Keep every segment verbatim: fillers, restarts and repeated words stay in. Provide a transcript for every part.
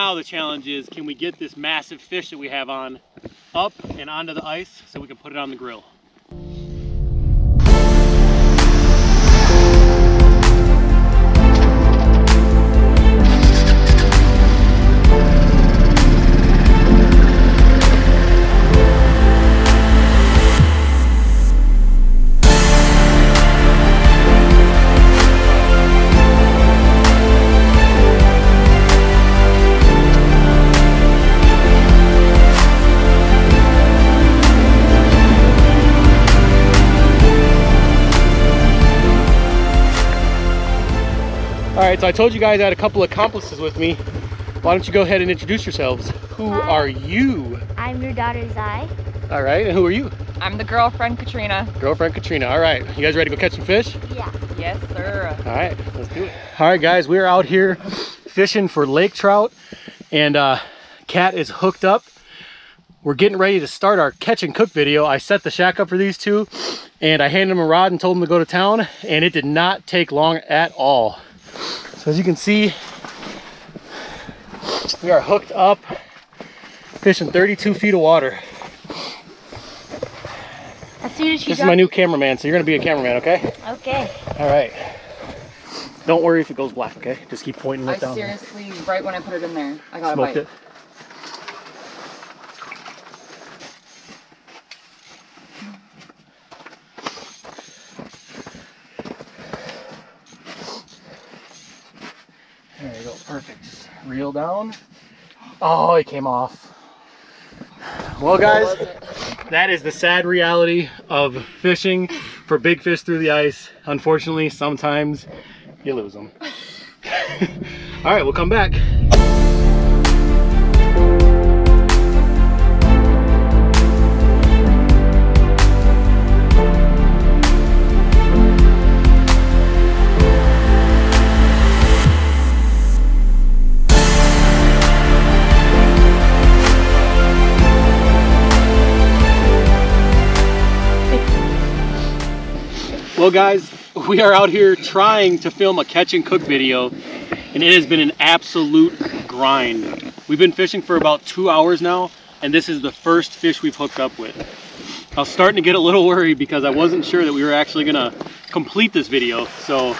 Now the challenge is, can we get this massive fish that we have on up and onto the ice so we can put it on the grill? Alright, so I told you guys I had a couple accomplices with me. Why don't you go ahead and introduce yourselves. Who Hi. Are you? I'm your daughter, Zai. Alright, and who are you? I'm the girlfriend, Katrina. Girlfriend, Katrina. Alright, you guys ready to go catch some fish? Yeah. Yes, sir. Alright, let's do it. Alright, guys, we're out here fishing for lake trout, and uh, Kat is hooked up. We're getting ready to start our catch and cook video. I set the shack up for these two, and I handed them a rod and told them to go to town, and it did not take long at all. So as you can see, we are hooked up, fishing thirty-two feet of water. As soon as she this is my new cameraman, so you're going to be a cameraman, okay? Okay. All right. Don't worry if it goes black, okay? Just keep pointing it down. I seriously, right when I put it in there, I got a bite. Smoked it. There you go, perfect. Reel down. Oh, it came off. Well, guys, that is the sad reality of fishing for big fish through the ice. Unfortunately, sometimes you lose them. All right, we'll come back. Well, guys, we are out here trying to film a catch and cook video, and it has been an absolute grind. We've been fishing for about two hours now, and this is the first fish we've hooked up with. I was starting to get a little worried because I wasn't sure that we were actually gonna complete this video. So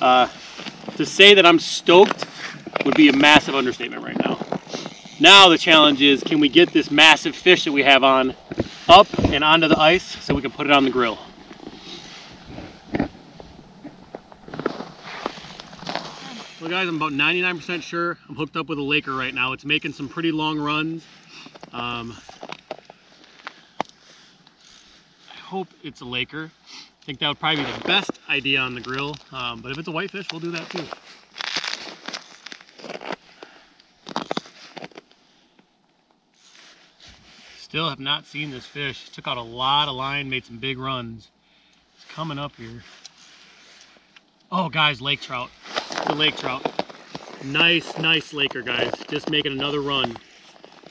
uh, to say that I'm stoked would be a massive understatement right now. Now the challenge is, can we get this massive fish that we have on up and onto the ice so we can put it on the grill? Well, guys, I'm about ninety-nine percent sure I'm hooked up with a Laker right now. It's making some pretty long runs. Um, I hope it's a Laker. I think that would probably be the best idea on the grill. Um, but if it's a whitefish, we'll do that too. Still have not seen this fish. Took out a lot of line, made some big runs. It's coming up here. Oh, guys, lake trout. The lake trout. Nice, nice Laker, guys. Just making another run.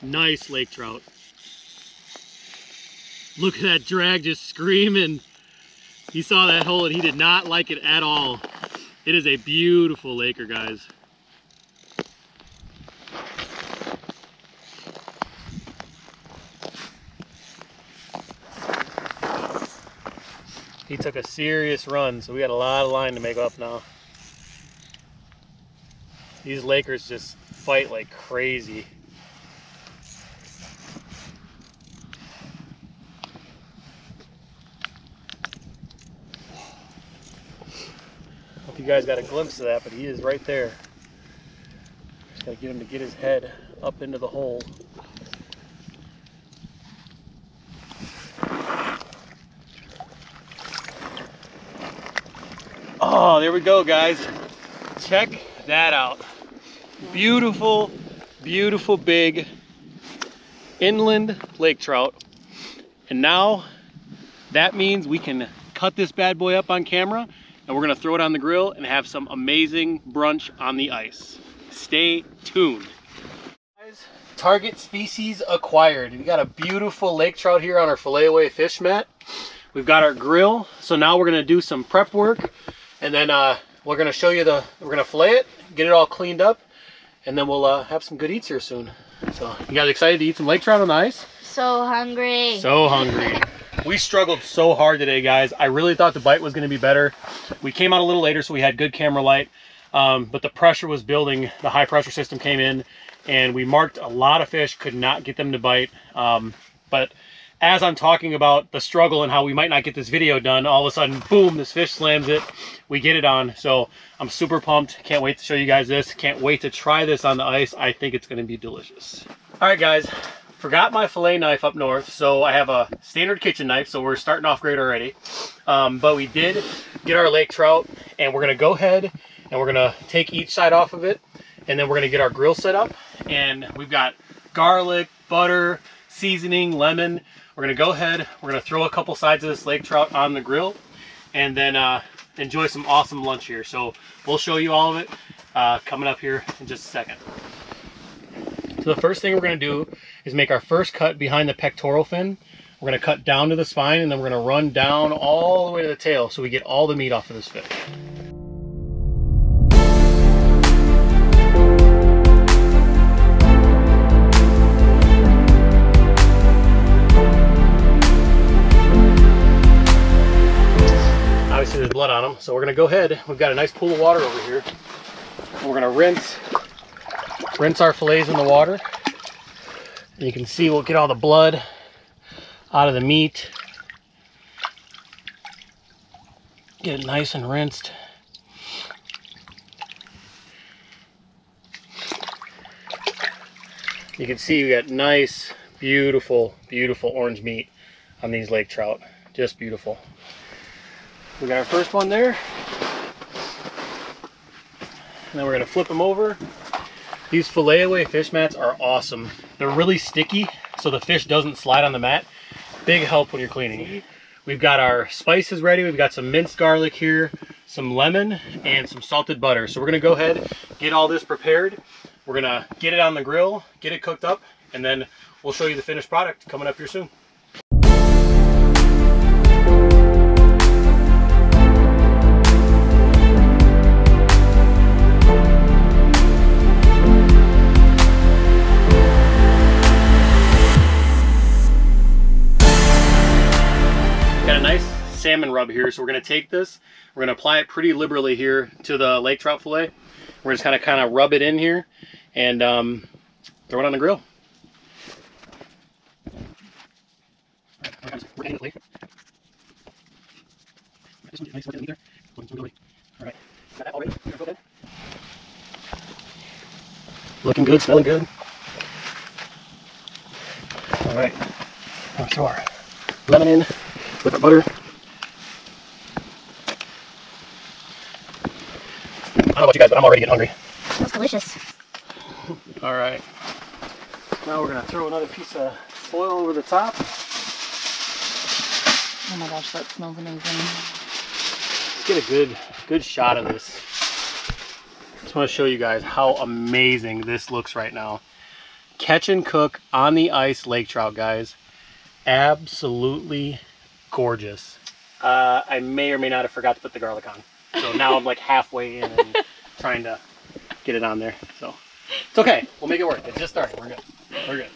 Nice lake trout. Look at that drag just screaming. He saw that hole and he did not like it at all. It is a beautiful Laker, guys. He took a serious run, so we got a lot of line to make up now. These Lakers just fight like crazy. Hope you guys got a glimpse of that, but he is right there. Just gotta get him to get his head up into the hole. Oh, there we go, guys. Check that out. Beautiful, beautiful big inland lake trout. And now that means we can cut this bad boy up on camera, and we're gonna throw it on the grill and have some amazing brunch on the ice. Stay tuned. Guys, target species acquired. We got a beautiful lake trout here on our Filet-A-Way fish mat. We've got our grill, so now we're gonna do some prep work, and then uh, we're gonna show you the, we're gonna fillet it, get it all cleaned up, and then we'll uh, have some good eats here soon. So you guys excited to eat some lake trout on the ice? So hungry. So hungry. We struggled so hard today, guys. I really thought the bite was going to be better. We came out a little later, so we had good camera light, um, but the pressure was building. The high pressure system came in, and we marked a lot of fish, could not get them to bite. Um, but as I'm talking about the struggle and how we might not get this video done, all of a sudden, boom, this fish slams it. We get it on. So I'm super pumped. Can't wait to show you guys this. Can't wait to try this on the ice. I think it's going to be delicious. All right, guys. Forgot my fillet knife up north, so I have a standard kitchen knife, so we're starting off great already. Um, but we did get our lake trout, and we're gonna go ahead and we're gonna take each side off of it, and then we're gonna get our grill set up. And we've got garlic, butter, seasoning, lemon. We're gonna go ahead, we're gonna throw a couple sides of this lake trout on the grill, and then uh, enjoy some awesome lunch here. So we'll show you all of it uh, coming up here in just a second. So the first thing we're gonna do is make our first cut behind the pectoral fin. We're gonna cut down to the spine, and then we're gonna run down all the way to the tail so we get all the meat off of this fish. Obviously there's blood on them, so we're gonna go ahead. We've got a nice pool of water over here. We're gonna rinse. Rinse our fillets in the water, and you can see we'll get all the blood out of the meat. Get it nice and rinsed. You can see we got nice, beautiful, beautiful orange meat on these lake trout. Just beautiful. We got our first one there, and then we're gonna flip them over. These Filet-A-Way fish mats are awesome. They're really sticky, so the fish doesn't slide on the mat. Big help when you're cleaning. We've got our spices ready. We've got some minced garlic here, some lemon, and some salted butter. So we're gonna go ahead, get all this prepared. We're gonna get it on the grill, get it cooked up, and then we'll show you the finished product coming up here soon. Salmon rub here, so we're going to take this, we're going to apply it pretty liberally here to the lake trout fillet. We're just kind of kind of rub it in here and um, throw it on the grill. Looking good, smelling good. All right, let's throw our lemon in with our butter. I don't know about you guys, but I'm already getting hungry. That's delicious. All right. Now we're going to throw another piece of foil over the top. Oh my gosh, that smells amazing. Let's get a good, good shot of this. Just want to show you guys how amazing this looks right now. Catch and cook on the ice lake trout, guys. Absolutely gorgeous. Uh, I may or may not have forgot to put the garlic on. So now I'm like halfway in and trying to get it on there. So it's okay. We'll make it work. It's just starting. We're good. We're good.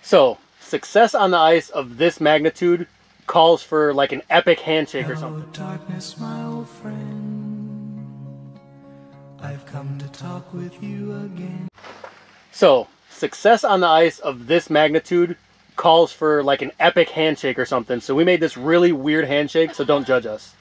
So success on the ice of this magnitude calls for like an epic handshake or something. Hello, darkness, my old friend. I've come to talk with you again. So success on the ice of this magnitude calls for like an epic handshake or something. So we made this really weird handshake, so don't judge us.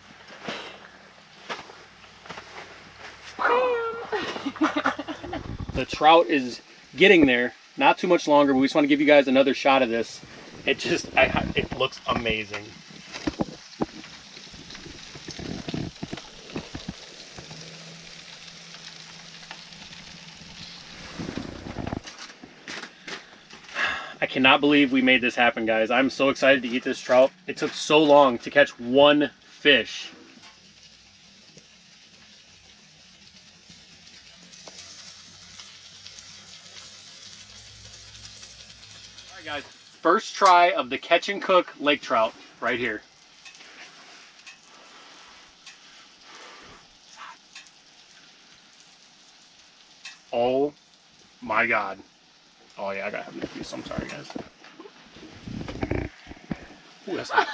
The trout is getting there, not too much longer, but we just want to give you guys another shot of this. It just, I, it looks amazing. I cannot believe we made this happen, guys. I'm so excited to eat this trout. It took so long to catch one fish. Guys, first try of the catch and cook lake trout right here. Oh my god. Oh yeah, I gotta have nappies. I'm sorry, guys. Ooh, that's hot.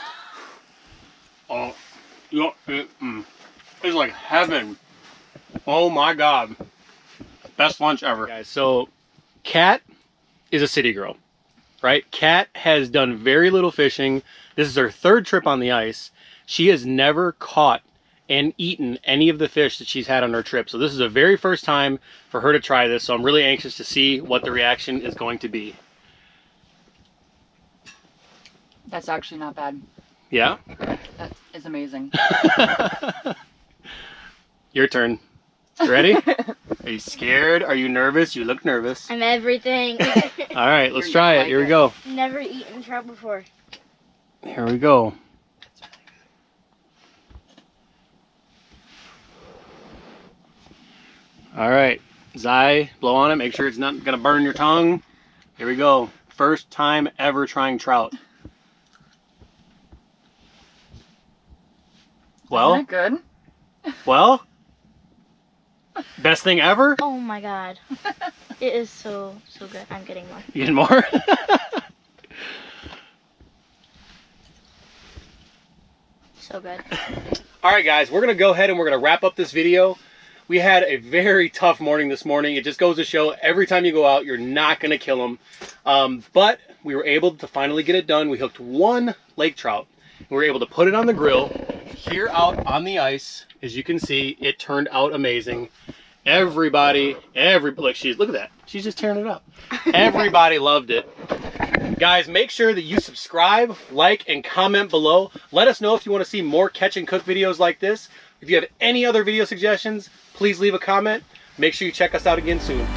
Oh, look, it, mm, it's like heaven. Oh my god. Best lunch ever. Guys, so Kat is a city girl, right? Kat has done very little fishing. This is her third trip on the ice. She has never caught and eaten any of the fish that she's had on her trip. So this is the very first time for her to try this. So I'm really anxious to see what the reaction is going to be. That's actually not bad. Yeah? That is amazing. Your turn. You ready? Are you scared? Are you nervous? You look nervous. I'm everything. All right, let's try it. Here we go. Never eaten trout before. Here we go. All right, Zai, blow on it. Make sure it's not gonna burn your tongue. Here we go. First time ever trying trout. Well, isn't it good? Well, best thing ever. Oh my god, it is so so good. I'm getting more. You getting more? So good. All right, guys, we're gonna go ahead and we're gonna wrap up this video. We had a very tough morning this morning. It just goes to show every time you go out, you're not gonna kill them. Um, but we were able to finally get it done. We hooked one lake trout. We were able to put it on the grill here out on the ice. As you can see, it turned out amazing. Everybody, every, look, she's, look at that. She's just tearing it up. Everybody loved it. Guys, make sure that you subscribe, like, and comment below. Let us know if you wanna see more catch and cook videos like this. If you have any other video suggestions, please leave a comment. Make sure you check us out again soon.